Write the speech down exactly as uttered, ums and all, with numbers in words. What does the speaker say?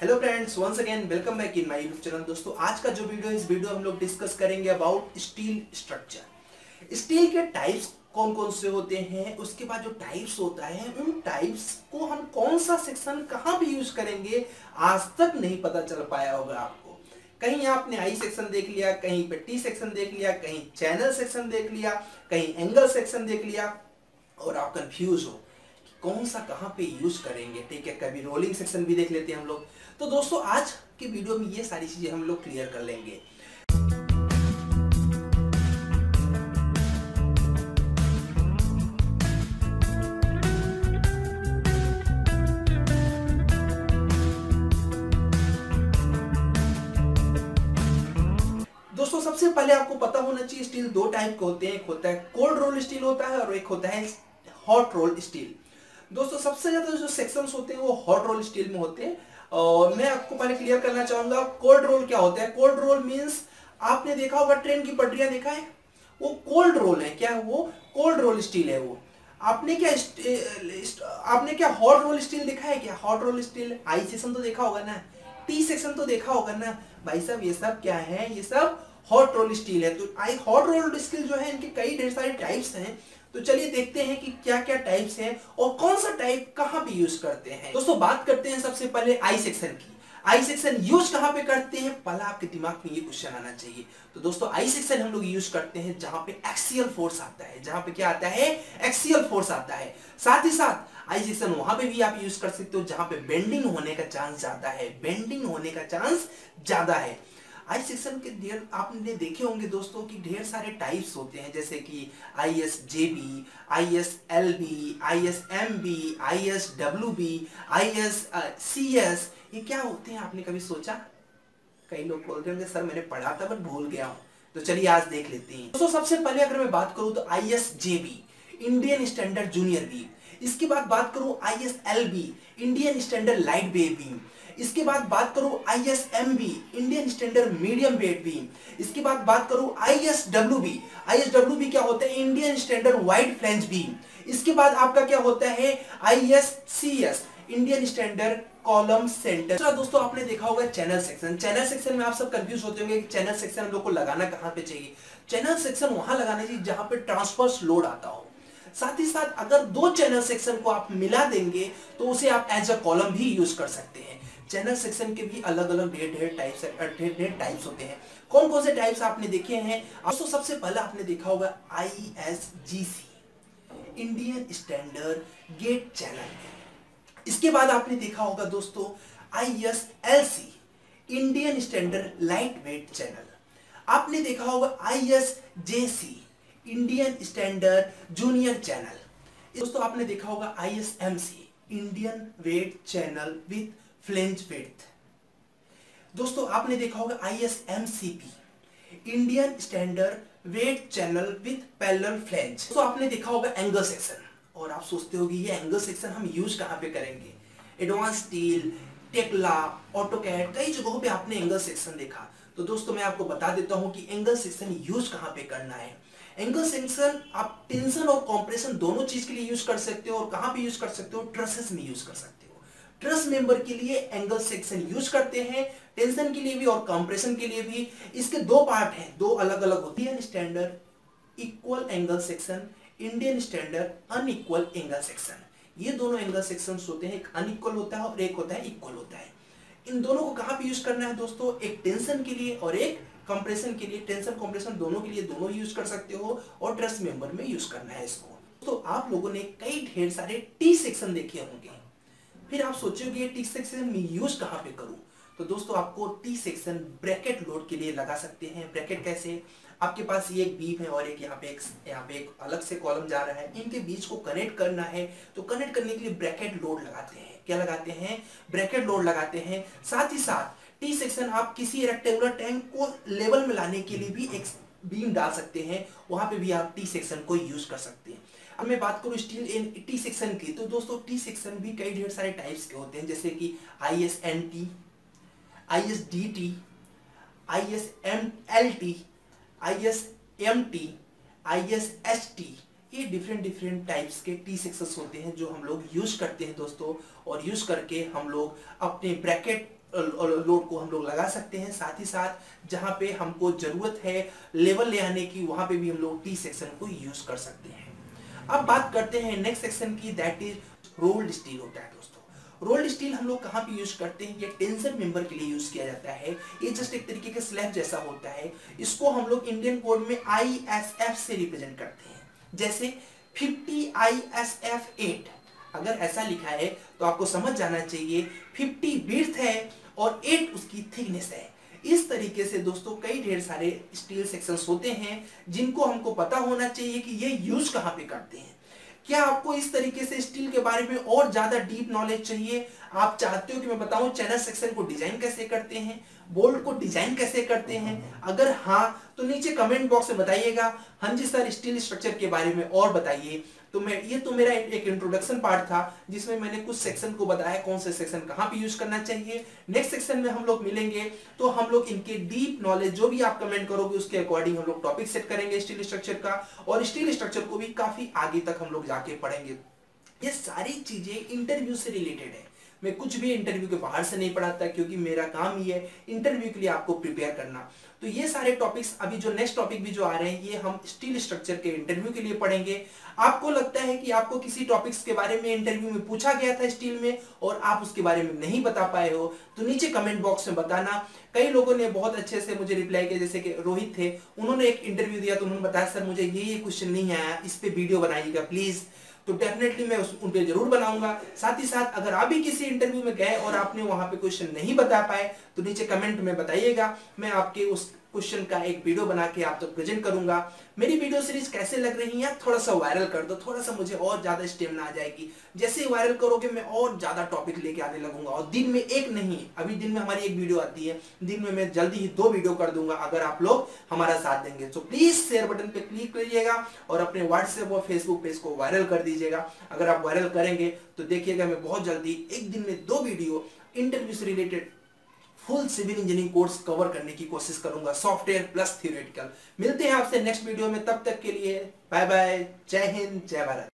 Hello friends, once again welcome back in my YouTube channel. दोस्तों, आज का जो वीडियो है, इस वीडियो हम लोग डिस्कस करेंगे अबाउट स्टील स्ट्रक्चर। स्टील के टाइप्स कौन कौन से होते हैं, उसके बाद जो टाइप्स होता है, उन टाइप्स को हम कौन सा सेक्शन कहाँ पे यूज करेंगे आज तक नहीं पता चल पाया होगा आपको। कहीं आपने आई सेक्शन देख लिया, कहीं पे टी सेक्शन देख लिया, कहीं चैनल सेक्शन देख लिया, कहीं एंगल सेक्शन देख लिया और आप कंफ्यूज हो कौन सा कहाँ पे यूज करेंगे। ठीक है, कभी रोलिंग सेक्शन भी देख लेते हैं हम लोग। तो दोस्तों, आज की वीडियो में ये सारी चीजें हम लोग क्लियर कर लेंगे। दोस्तों, सबसे पहले आपको पता होना चाहिए स्टील दो टाइप के होते हैं। एक होता है कोल्ड रोल स्टील होता है और एक होता है हॉट रोल स्टील। दोस्तों, सबसे ज्यादा जो सेक्शंस होते हैं वो हॉट रोल स्टील में होते हैं। और मैं आपको पहले क्लियर करना चाहूंगा कोल्ड रोल क्या होता है। कोल्ड रोल मींस आपने देखा होगा ट्रेन की पटरियां देखा है, वो कोल्ड रोल है। क्या है वो? कोल्ड रोल स्टील है वो। आपने क्या आपने क्या हॉट रोल स्टील देखा है? क्या hot roll steel? I section तो देखा होगा ना, टी सेक्शन तो देखा होगा ना। भाई साहब, ये सब क्या है? ये सब हॉट रोल स्टील है। तो आई हॉट रोल स्टील जो है, इनके कई ढेर सारे टाइप्स हैं। तो चलिए देखते हैं कि क्या क्या टाइप्स हैं और कौन सा टाइप कहाँ पे यूज करते हैं। दोस्तों, बात करते हैं सबसे पहले आई सेक्शन की। आई सेक्शन यूज कहाँ पे करते हैं, पहला आपके दिमाग में ये क्वेश्चन आना चाहिए। तो दोस्तों, आई सेक्शन हम लोग यूज करते हैं जहां पे एक्सियल फोर्स आता है। जहां पे क्या आता है? एक्सियल फोर्स आता है। साथ ही साथ आई सेक्शन वहां पे भी आप यूज कर सकते हो जहां पे बेंडिंग होने का चांस ज्यादा है। बेंडिंग होने का चांस ज्यादा है। आई सेक्शन के ढेर आपने देखे होंगे दोस्तों कि ढेर सारे टाइप्स होते हैं, जैसे कि I S J B, I S L B, I S M B, I S W B, I S C S. ये क्या होते हैं, आपने कभी सोचा? कई लोग बोल रहे होंगे सर मैंने पढ़ा था बट भूल गया हूँ। तो चलिए आज देख लेते हैं। दोस्तों, सबसे पहले अगर मैं बात करूँ तो I S J B, Indian standard junior beam. इसके बाद बात करूँ I S L B, Indian standard light wave beam. इसके बाद बात करो I S M B, Indian standard medium weight beam. इसके बाद बात करो I S W B. I S W B क्या होता है? Indian standard wide flange beam. इसके बाद आपका क्या होता है? I S C S, Indian standard column centre. दोस्तों, आपने देखा होगा चैनल सेक्शन। चैनल सेक्शन में आप सब कंफ्यूज होते होंगे कि चैनल सेक्शन हम लोग को लगाना कहाँ पे चाहिए। चैनल सेक्शन वहां लगाना चाहिए जहां पे ट्रांसफर्स लोड आता हो। साथ ही साथ अगर दो चैनल सेक्शन को आप मिला देंगे तो उसे आप एज अ कॉलम भी यूज कर सकते हैं। चैनल सेक्शन के भी अलग अलग ढेर ढेर टाइप्स ढेर ढेर टाइप्स होते हैं। कौन कौन से टाइप्स आपने देखे हैं? दोस्तों, सबसे पहला आपने देखा होगा I S G C, Indian standard gate channel. इसके बाद आपने देखा होगा दोस्तों I S L C, Indian standard light weight channel. आपने देखा होगा I S J C, Indian standard junior channel. दोस्तों, आपने देखा होगा I S M C, Indian weight channel with flange width. दोस्तों, आपने देखा होगा I S M C P, Indian standard weight channel with parallel flange. दोस्तों, आपने देखा होगा एंगल सेक्शन। और आप सोचते होंगे ये एंगल सेक्शन हम यूज कहाँ पे करेंगे। एडवांस स्टील, टेक्ला, ऑटोकैड, कई जगहों पे आपने एंगल सेक्शन देखा। तो दोस्तों, मैं आपको बता देता हूँ कि एंगल सेक्शन यूज कहाँ पे करना है। एंगल सेक्शन आप टेंशन और कॉम्प्रेशन दोनों चीज के लिए यूज कर सकते हो। और कहाँ पे यूज कर सकते हो? ट्रसेस में यूज कर सकते हो। ट्रस मेंबर के लिए एंगल सेक्शन यूज करते हैं, टेंशन के लिए भी और कंप्रेशन के लिए भी। इसके दो पार्ट हैं, दो अलग अलग होती है। Standard equal angle section, Indian standard unequal angle section. ये दोनों एंगल सेक्शंस होते हैं, एक अनइक्वल होता है और एक होता है इक्वल होता है। इन दोनों को कहाँ पे यूज करना है दोस्तों? एक टेंशन के लिए और एक कंप्रेशन के लिए। टेंशन कंप्रेशन दोनों के लिए दोनों यूज कर सकते हो और ट्रस मेंबर में यूज करना है इसको। तो आप लोगों ने कई ढेर सारे टी सेक्शन देखे होंगे, फिर आप सोचोगे टी सेक्शन में यूज कहाँ पे करूं। तो दोस्तों, आपको टी सेक्शन ब्रैकेट लोड के लिए लगा सकते हैं। ब्रैकेट कैसे? आपके पास ये एक बीम है और एक यहाँ पे एक यहाँ पे एक अलग से कॉलम जा रहा है, इनके बीच को कनेक्ट करना है। तो कनेक्ट करने के लिए ब्रैकेट लोड लगाते हैं। क्या लगाते हैं? ब्रैकेट लोड लगाते हैं। साथ ही साथ टी सेक्शन आप किसी रेक्टेंगुलर टैंक को लेवल में लाने के लिए भी एक बीम डाल सकते हैं, वहां पे भी आप टी सेक्शन को यूज कर सकते हैं। अब मैं बात करूं स्टील एंड टी सेक्शन की, तो दोस्तों टी सेक्शन भी कई ढेर सारे टाइप्स के होते हैं, जैसे कि I S N T, I S D T, I S M L T, I S M T, I S H T. ये डिफरेंट डिफरेंट टाइप्स के टी सेक्शंस होते हैं जो हम लोग यूज करते हैं दोस्तों। और यूज करके हम लोग अपने ब्रैकेट लोड को हम लोग लगा सकते हैं। साथ ही साथ जहां पे हमको जरूरत है लेवल ले आने की, वहां पे भी हम लोग टी सेक्शन को यूज कर सकते हैं। अब बात करते हैं नेक्स्ट सेक्शन की, दैट इज रोल्ड स्टील होता है दोस्तों। रोल्ड स्टील हम लोग कहाँ पे यूज करते हैं? ये टेंशन मेंबर के लिए यूज किया जाता है। ये जस्ट एक तरीके के स्लैब जैसा होता है। इसको हम लोग इंडियन कोड में आई एस एफ से रिप्रेजेंट करते हैं, जैसे fifty I S F eight. अगर ऐसा लिखा है तो आपको समझ जाना चाहिए फिफ्टी विड्थ है और एट उसकी थिकनेस है। इस तरीके से दोस्तों कई ढेर सारे स्टील सेक्शंस होते हैं जिनको हमको पता होना चाहिए कि ये यूज कहाँ पे करते हैं। क्या आपको इस तरीके से स्टील के बारे में और ज्यादा डीप नॉलेज चाहिए? आप चाहते हो कि मैं बताऊं चैनल सेक्शन को डिजाइन कैसे करते हैं, बोल्ट को डिजाइन कैसे करते हैं? अगर हाँ तो नीचे कमेंट बॉक्स में बताइएगा। हाँ जी सर, स्टील स्ट्रक्चर के बारे में और बताइए। तो मैं ये तो मेरा एक इंट्रोडक्शन पार्ट था जिसमें मैंने कुछ सेक्शन को बताया कौन से सेक्शन कहाँ पे यूज करना चाहिए। नेक्स्ट सेक्शन में हम लोग मिलेंगे तो हम लोग इनके डीप नॉलेज जो भी आप कमेंट करोगे उसके अकॉर्डिंग हम लोग टॉपिक सेट करेंगे स्टील स्ट्रक्चर का, और स्टील स्ट्रक्चर को भी काफी आगे तक हम लोग जाके पढ़ेंगे। ये सारी चीजें इंटरव्यू से रिलेटेड है। मैं कुछ भी इंटरव्यू के बाहर से नहीं पढ़ाता क्योंकि मेरा काम ही है इंटरव्यू के लिए आपको प्रिपेयर करना। तो ये सारे टॉपिक्स अभी जो नेक्स्ट टॉपिक भी जो आ रहे हैं ये हम स्टील स्ट्रक्चर के इंटरव्यू के लिए पढ़ेंगे। आपको लगता है कि आपको किसी टॉपिक्स के बारे में इंटरव्यू में पूछा गया था स्टील में और आप उसके बारे में नहीं बता पाए हो तो नीचे कमेंट बॉक्स में बताना। कई लोगों ने बहुत अच्छे से मुझे रिप्लाई किया, जैसे कि रोहित थे, उन्होंने एक इंटरव्यू दिया तो उन्होंने बताया सर मुझे ये ये क्वेश्चन नहीं आया, इस पर वीडियो बनाइएगा प्लीज। तो डेफिनेटली मैं उस उन पर जरूर बनाऊंगा। साथ ही साथ अगर आप भी किसी इंटरव्यू में गए और आपने वहां पे क्वेश्चन नहीं बता पाए तो नीचे कमेंट में बताइएगा, मैं आपके उस क्वेश्चन का एक वीडियो बना के आप तक प्रेजेंट करूंगा। मेरी वीडियो सीरीज कैसे लग रही है? थोड़ा सा वायरल कर दो, थोड़ा सा मुझे और ज्यादा स्टेमिना आ जाएगी। जैसे वायरल करोगे मैं और ज्यादा टॉपिक लेके आने लगूंगा, और दिन में एक नहीं, अभी दिन में हमारी एक वीडियो आती है, दिन में मैं जल्दी ही दो वीडियो कर दूंगा अगर आप लोग हमारा साथ देंगे। तो प्लीज शेयर बटन पे क्लिक करिएगा और अपने व्हाट्सएप और फेसबुक पेज को वायरल कर दीजिएगा। अगर आप वायरल करेंगे तो देखिएगा मैं बहुत जल्दी एक दिन में दो वीडियो इंटरव्यू से related full civil engineering course cover करने की कोशिश करूंगा, सॉफ्टवेयर प्लस थ्योरेटिकल। मिलते हैं आपसे नेक्स्ट वीडियो में, तब तक के लिए बाय बाय, जय हिंद, जय भारत।